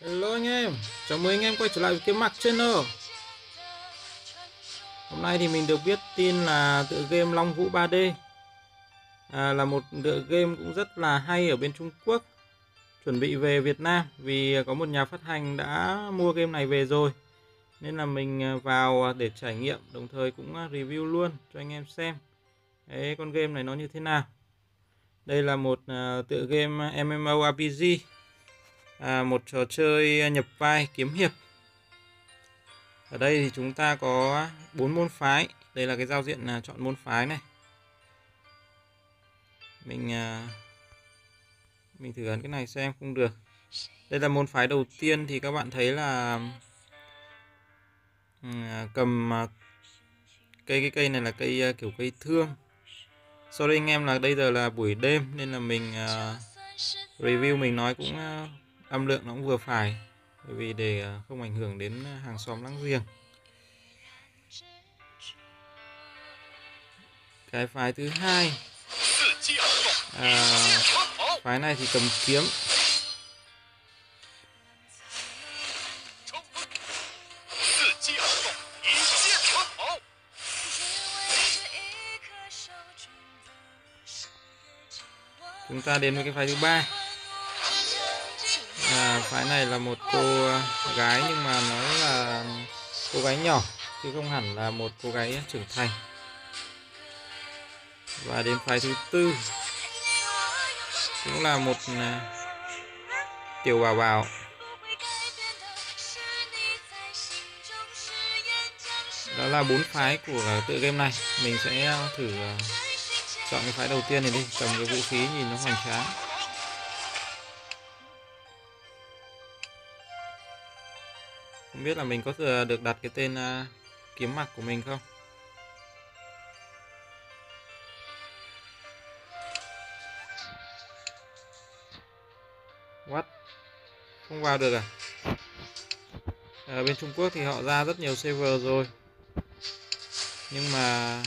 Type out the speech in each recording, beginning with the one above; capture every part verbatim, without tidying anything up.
Hello anh em, chào mừng anh em quay trở lại với Kiếm Mặc Channel. Hôm nay thì mình được biết tin là tựa game Long Vũ ba D à, là một tựa game cũng rất là hay ở bên Trung Quốc, chuẩn bị về Việt Nam vì có một nhà phát hành đã mua game này về rồi, nên là mình vào để trải nghiệm, đồng thời cũng review luôn cho anh em xem cái con game này nó như thế nào. Đây là một tựa game MMORPG, à, một trò chơi nhập vai kiếm hiệp. Ở đây thì chúng ta có bốn môn phái. Đây là cái giao diện là chọn môn phái này. Mình mình thử ấn cái này xem, không được. Đây là môn phái đầu tiên thì các bạn thấy là cầm cây cái cây này là cây kiểu cây thương. Sau đây anh em là bây giờ là buổi đêm nên là mình review, mình nói cũng âm lượng nó cũng vừa phải, bởi vì để không ảnh hưởng đến hàng xóm láng giềng. Cái phái thứ hai, à, phái này thì cầm kiếm. Chúng ta đến với cái phái thứ ba. À, phái này là một cô gái, nhưng mà nó là cô gái nhỏ chứ không hẳn là một cô gái trưởng thành. Và đến phái thứ tư cũng là một tiểu bảo bảo. Đó là bốn phái của tựa game này. Mình sẽ thử chọn cái phái đầu tiên này đi, cầm cái vũ khí nhìn nó hoành tráng. Không biết là mình có được đặt cái tên uh, kiếm mặc của mình không? What? Không vào được à? Ở bên Trung Quốc thì họ ra rất nhiều server rồi, nhưng mà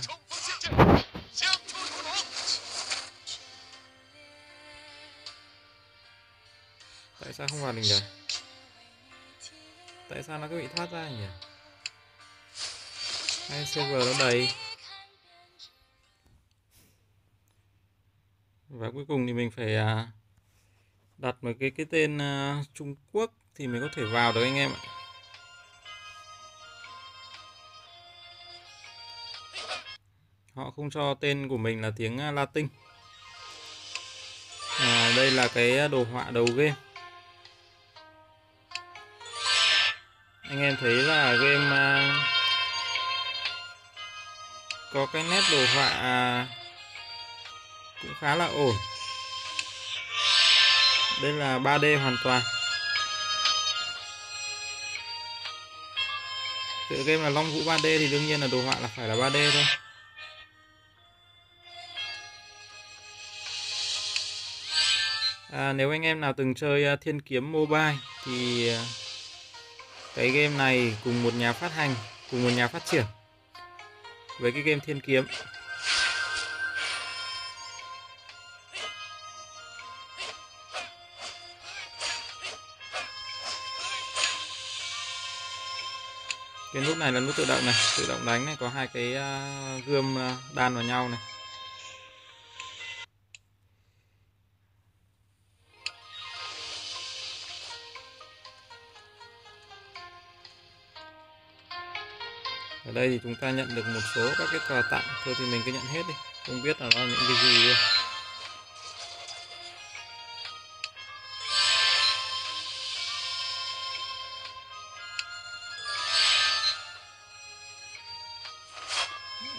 tại sao không vào được nhỉ? Tại sao nó cứ bị thoát ra nhỉ? Hay server nó đầy. Và cuối cùng thì mình phải đặt một cái cái tên Trung Quốc thì mình có thể vào được anh em ạ. Họ không cho tên của mình là tiếng Latin. À, đây là cái đồ họa đầu game. Anh em thấy là game uh, có cái nét đồ họa uh, cũng khá là ổn. Đây là ba D hoàn toàn. Tựa game là Long Vũ ba D thì đương nhiên là đồ họa là phải là ba D thôi. À, nếu anh em nào từng chơi uh, Thiên Kiếm Mobile thì uh, cái game này cùng một nhà phát hành, cùng một nhà phát triển với cái game Thiên Kiếm. Cái nút này là nút tự động này, tự động đánh này, có hai cái gươm đan vào nhau này. Ở đây thì chúng ta nhận được một số các cái quà tặng. Thôi thì mình cứ nhận hết đi, không biết là nó là những cái gì luôn.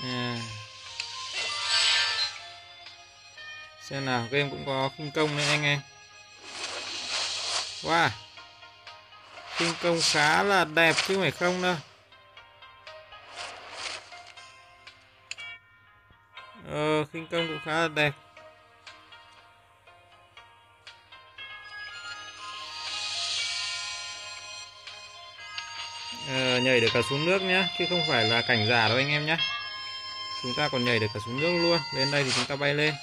À, xem nào, game cũng có khinh công đấy anh em. Wow, khinh công khá là đẹp chứ phải không đâu. Ờ, khinh công cũng khá là đẹp. Ờ, nhảy được cả xuống nước nhé, chứ không phải là cảnh giả đâu anh em nhé. Chúng ta còn nhảy được cả xuống nước luôn. Lên đây thì chúng ta bay lên.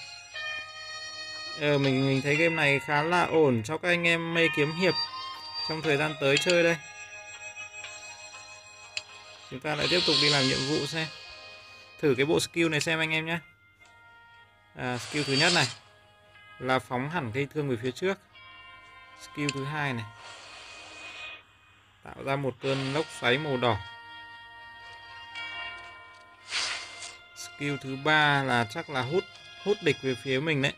Ờ, mình, mình thấy game này khá là ổn cho các anh em mê kiếm hiệp. trong thời gian tới chơi đây. Chúng ta lại tiếp tục đi làm nhiệm vụ xem. Thử cái bộ skill này xem anh em nhé. À, skill thứ nhất này là phóng hẳn cây thương về phía trước. Skill thứ hai này tạo ra một cơn lốc xoáy màu đỏ. Skill thứ ba là chắc là hút hút địch về phía mình đấy.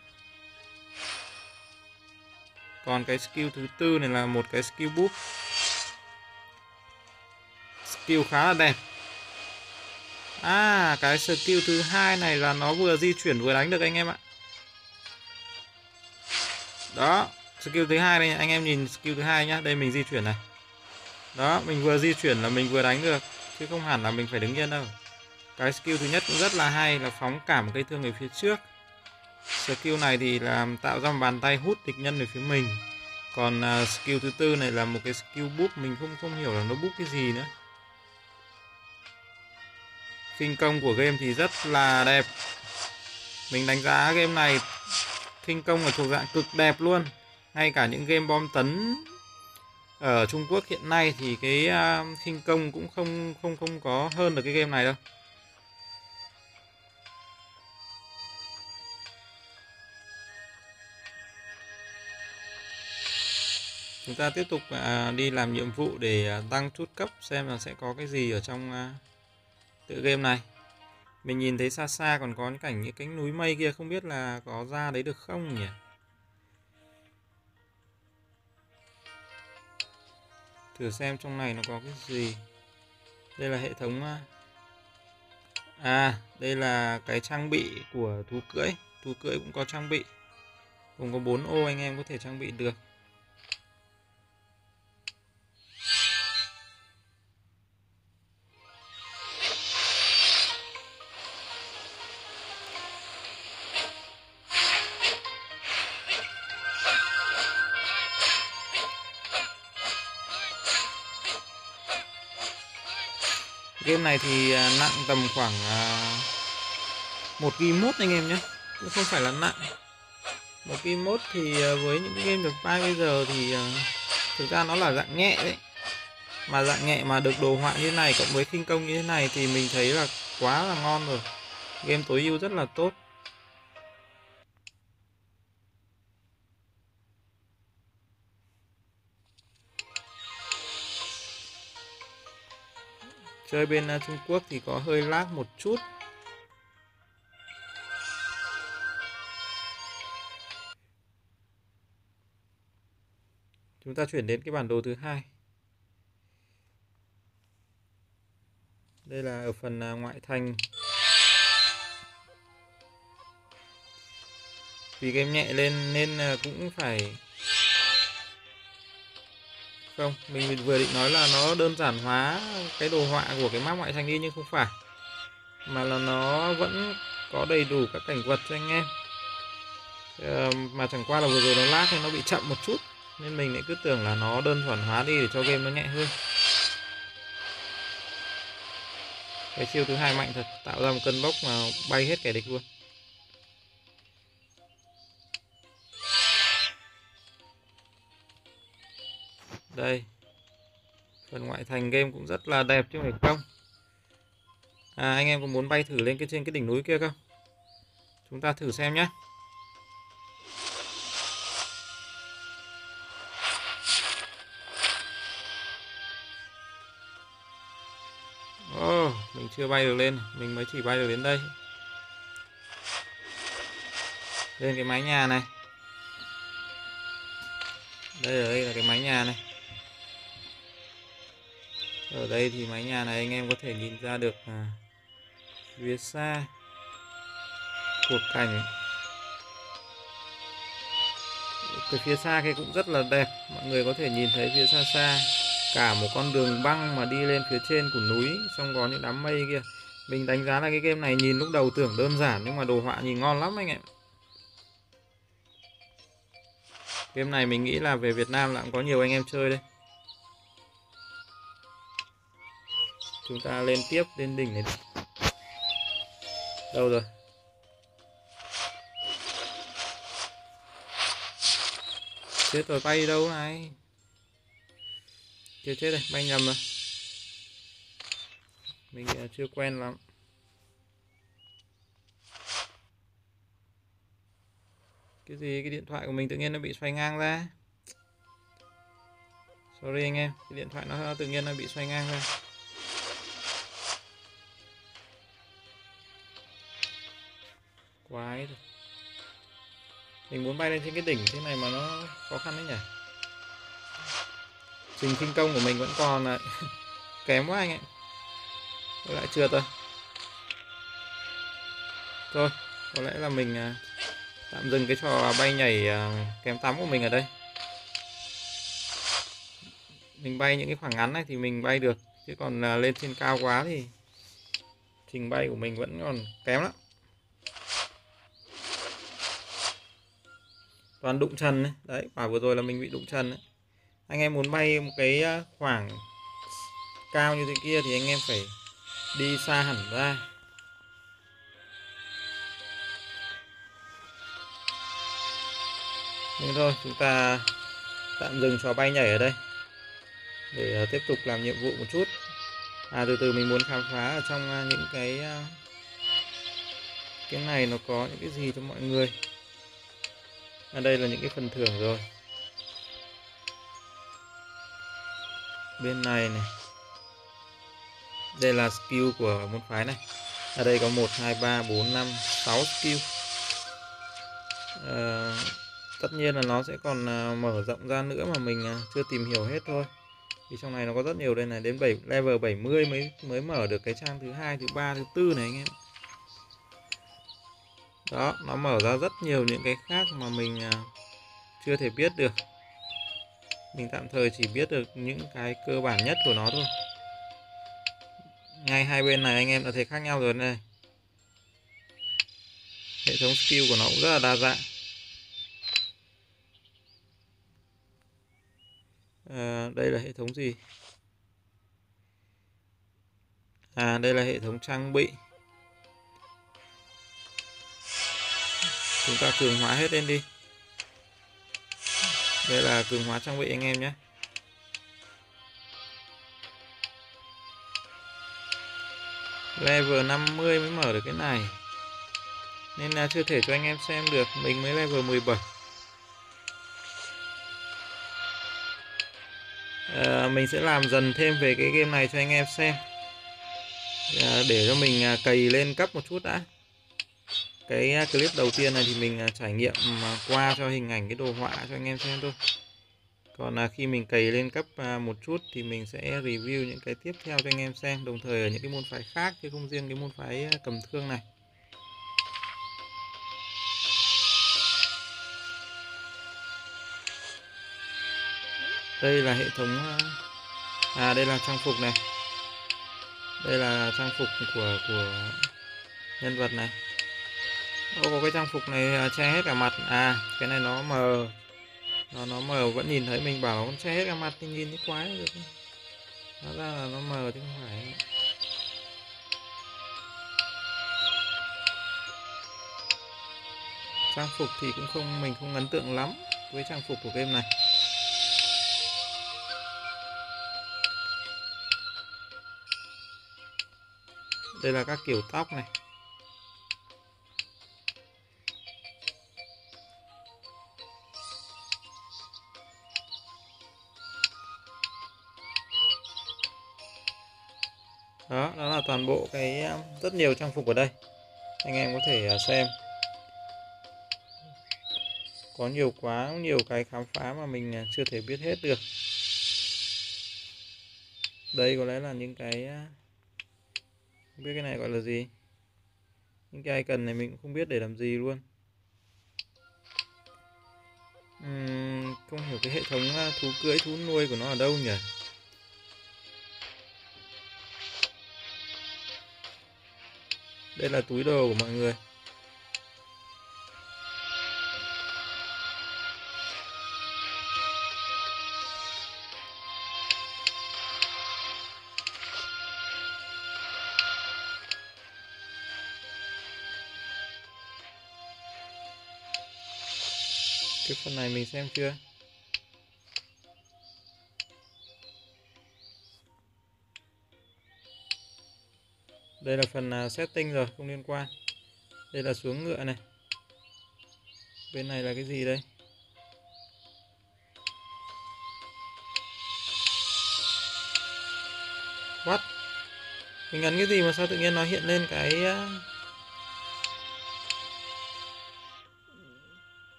Còn cái skill thứ tư này là một cái skill buff. Skill khá là đẹp. À, cái skill thứ hai này là nó vừa di chuyển vừa đánh được anh em ạ. Đó, skill thứ hai đây, anh em nhìn skill thứ hai nhá. Đây mình di chuyển này. Đó, mình vừa di chuyển là mình vừa đánh được, chứ không hẳn là mình phải đứng yên đâu. Cái skill thứ nhất cũng rất là hay là phóng cảm cây thương về phía trước. Skill này thì làm tạo ra một bàn tay hút địch nhân về phía mình. Còn uh, skill thứ tư này là một cái skill buff, mình không không hiểu là nó buff cái gì nữa. Khinh công của game thì rất là đẹp. Mình đánh giá game này khinh công là thuộc dạng cực đẹp luôn. Ngay cả những game bom tấn ở Trung Quốc hiện nay thì cái uh, khinh công cũng không không không có hơn được cái game này đâu. Chúng ta tiếp tục uh, đi làm nhiệm vụ để uh, tăng chút cấp xem là sẽ có cái gì ở trong uh, tựa game này. Mình nhìn thấy xa xa còn có những cảnh những cánh núi mây kia, không biết là có ra đấy được không nhỉ? Thử xem trong này nó có cái gì. Đây là hệ thống. Uh... À, đây là cái trang bị của thú cưỡi. Thú cưỡi cũng có trang bị. Cũng có bốn ô anh em có thể trang bị được. Game này thì nặng tầm khoảng một ki-mốt anh em nhé, cũng không phải là nặng. Một ki-mốt thì với những game được play bây giờ thì thực ra nó là dạng nhẹ đấy. Mà dạng nhẹ mà được đồ họa như thế này cộng với khinh công như thế này thì mình thấy là quá là ngon rồi. Game tối ưu rất là tốt. Chơi bên Trung Quốc thì có hơi lag một chút. Chúng ta chuyển đến cái bản đồ thứ hai. Đây là ở phần ngoại thành. Vì game nhẹ lên nên cũng phải... Không, mình vừa định nói là nó đơn giản hóa cái đồ họa của cái map ngoại thành đi, nhưng không phải. Mà là nó vẫn có đầy đủ các cảnh vật cho anh em. Ờ, mà chẳng qua là vừa rồi nó lag nên nó bị chậm một chút. Nên mình lại cứ tưởng là nó đơn giản hóa đi để cho game nó nhẹ hơn. Cái chiêu thứ hai mạnh thật, tạo ra một cơn bốc mà bay hết kẻ địch luôn. Đây, phần ngoại thành game cũng rất là đẹp chứ phải không? À, anh em có muốn bay thử lên cái trên cái đỉnh núi kia không? Chúng ta thử xem nhé. Oh, mình chưa bay được lên, mình mới chỉ bay được đến đây. Lên cái mái nhà này. Đây, đây là cái mái nhà này. Ở đây thì mái nhà này anh em có thể nhìn ra được à, phía xa cuộc cảnh. Cái phía xa kia cũng rất là đẹp. Mọi người có thể nhìn thấy phía xa xa cả một con đường băng mà đi lên phía trên của núi, xong có những đám mây kia. Mình đánh giá là cái game này nhìn lúc đầu tưởng đơn giản nhưng mà đồ họa nhìn ngon lắm anh em. Game này mình nghĩ là về Việt Nam là cũng có nhiều anh em chơi đây. Chúng ta lên tiếp lên đỉnh này. Đâu rồi? Chết rồi, bay đâu này? chưa chết đây, bay nhầm rồi, mình chưa quen lắm. Cái gì, cái điện thoại của mình tự nhiên nó bị xoay ngang ra. Sorry anh em, cái điện thoại nó tự nhiên nó bị xoay ngang ra. Quái rồi. Mình muốn bay lên trên cái đỉnh thế này mà nó khó khăn đấy nhỉ. Trình khinh công của mình vẫn còn là kém quá anh ạ. Tôi lại trượt rồi. Thôi, có lẽ là mình tạm dừng cái trò bay nhảy kém tắm của mình ở đây. Mình bay những cái khoảng ngắn này thì mình bay được, chứ còn lên trên cao quá thì trình bay của mình vẫn còn kém lắm. Toàn đụng trần đấy, đấy quả vừa rồi là mình bị đụng trần đấy. Anh em muốn bay một cái khoảng cao như thế kia thì anh em phải đi xa hẳn ra. Nhưng thôi, chúng ta tạm dừng trò bay nhảy ở đây để tiếp tục làm nhiệm vụ một chút. À, từ từ mình muốn khám phá ở trong những cái cái này nó có những cái gì cho mọi người. À, đây là những cái phần thưởng rồi. Bên này này, đây là skill của môn phái này. Ở đây có một, hai, ba, bốn, năm, sáu skill. à, Tất nhiên là nó sẽ còn mở rộng ra nữa mà mình chưa tìm hiểu hết thôi. Vì trong này nó có rất nhiều, đây này, đến level bảy mươi mới mới mở được cái trang thứ hai, thứ ba, thứ tư này anh em. Đó, nó mở ra rất nhiều những cái khác mà mình chưa thể biết được. Mình tạm thời chỉ biết được những cái cơ bản nhất của nó thôi. Ngay hai bên này anh em đã thấy khác nhau rồi này. Hệ thống skill của nó cũng rất là đa dạng. À, đây là hệ thống gì? À, đây là hệ thống trang bị. Chúng ta cường hóa hết lên đi. Đây là cường hóa trang bị anh em nhé. Level năm mươi mới mở được cái này, nên là chưa thể cho anh em xem được. Mình mới level mười bảy. À, mình sẽ làm dần thêm về cái game này cho anh em xem. À, để cho mình cày lên cấp một chút đã. Cái clip đầu tiên này thì mình trải nghiệm qua cho hình ảnh cái đồ họa cho anh em xem thôi. Còn khi mình cày lên cấp một chút thì mình sẽ review những cái tiếp theo cho anh em xem. Đồng thời ở những cái môn phái khác chứ không riêng cái môn phái cầm thương này. Đây là hệ thống... À, đây là trang phục này. Đây là trang phục của, của nhân vật này. Ô, có cái trang phục này che hết cả mặt. À, cái này nó mờ. Nó nó mờ vẫn nhìn thấy, mình bảo nó che hết cả mặt thì nhìn thấy quái được. Nó ra là nó mờ chứ không phải. Trang phục thì cũng không, mình không ấn tượng lắm với trang phục của game này. Đây là các kiểu tóc này. Đó, đó là toàn bộ cái rất nhiều trang phục ở đây. Anh em có thể xem. Có nhiều quá, nhiều cái khám phá mà mình chưa thể biết hết được. Đây có lẽ là những cái... Không biết cái này gọi là gì. Những cái icon này mình cũng không biết để làm gì luôn. uhm, Không hiểu cái hệ thống thú cưỡi, thú nuôi của nó ở đâu nhỉ. Đây là túi đồ của mọi người. Cái phần này mình xem chưa? Đây là phần setting rồi, không liên quan. Đây là xuống ngựa này. Bên này là cái gì đây? What? Mình ấn cái gì mà sao tự nhiên nó hiện lên cái...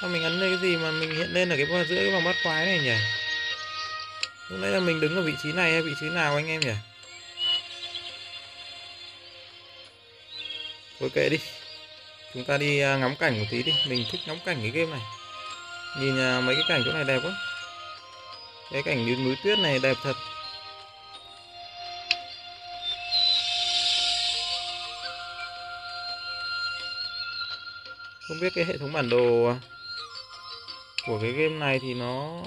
Sao mình ấn lên cái gì mà mình hiện lên ở cái giữa cái vòng bắt quái này nhỉ? Lúc nãy là mình đứng ở vị trí này hay vị trí nào anh em nhỉ? Thôi kệ đi, chúng ta đi ngắm cảnh một tí đi. Mình thích ngắm cảnh cái game này. Nhìn mấy cái cảnh chỗ này đẹp quá. Cái cảnh núi tuyết này đẹp thật. Không biết cái hệ thống bản đồ của cái game này thì nó...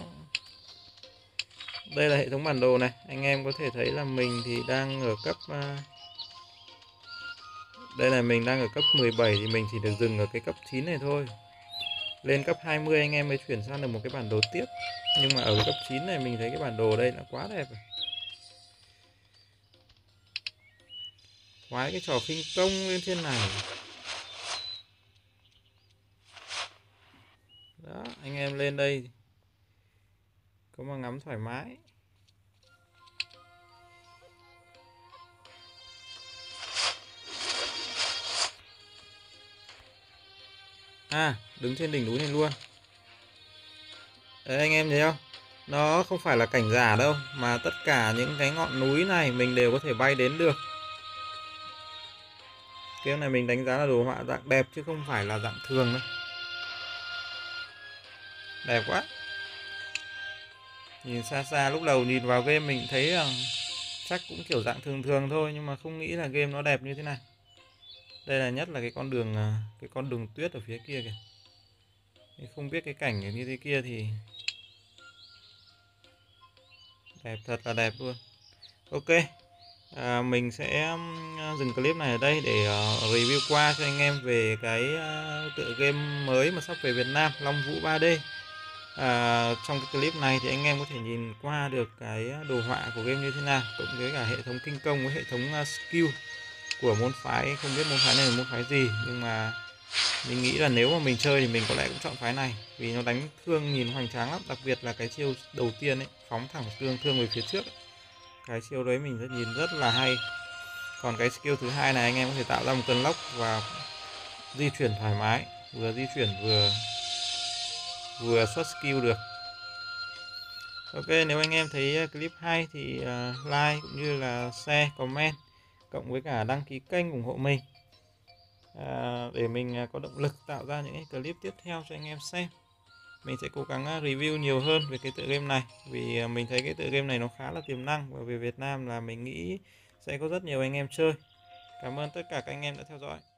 Đây là hệ thống bản đồ này. Anh em có thể thấy là mình thì đang ở cấp... Đây là mình đang ở cấp mười bảy thì mình chỉ được dừng ở cái cấp chín này thôi. Lên cấp hai mươi anh em mới chuyển sang được một cái bản đồ tiếp. Nhưng mà ở cấp chín này mình thấy cái bản đồ đây là quá đẹp rồi. Quái cái trò khinh công lên trên này. Đó, anh em lên đây có mà ngắm thoải mái. À, đứng trên đỉnh núi này luôn. Đấy, anh em thấy không? Nó không phải là cảnh giả đâu, mà tất cả những cái ngọn núi này mình đều có thể bay đến được. Cái này mình đánh giá là đồ họa dạng đẹp chứ không phải là dạng thường đâu. Đẹp quá. Nhìn xa xa lúc đầu nhìn vào game mình thấy là chắc cũng kiểu dạng thường thường thôi, nhưng mà không nghĩ là game nó đẹp như thế này. Đây là nhất là cái con đường cái con đường tuyết ở phía kia kìa. Không biết cái cảnh như thế kia thì đẹp thật là đẹp luôn. Ok, à, mình sẽ dừng clip này ở đây để review qua cho anh em về cái tựa game mới mà sắp về Việt Nam, Long Vũ ba D. À, trong cái clip này thì anh em có thể nhìn qua được cái đồ họa của game như thế nào, cũng với cả hệ thống kinh công với hệ thống skill của môn phái. Không biết môn phái này là môn phái gì, nhưng mà mình nghĩ là nếu mà mình chơi thì mình có lẽ cũng chọn phái này, vì nó đánh thương nhìn hoành tráng lắm. Đặc biệt là cái chiêu đầu tiên ấy, phóng thẳng thương thương về phía trước ấy. Cái chiêu đấy mình rất nhìn rất là hay. Còn cái skill thứ hai này anh em có thể tạo ra một cơn lốc và di chuyển thoải mái, vừa di chuyển vừa vừa xuất skill được. Ok, nếu anh em thấy clip hay thì like cũng như là share, comment, cộng với cả đăng ký kênh ủng hộ mình, à, để mình có động lực tạo ra những cái clip tiếp theo cho anh em xem. Mình sẽ cố gắng review nhiều hơn về cái tựa game này, vì mình thấy cái tựa game này nó khá là tiềm năng, và về Việt Nam là mình nghĩ sẽ có rất nhiều anh em chơi. Cảm ơn tất cả các anh em đã theo dõi.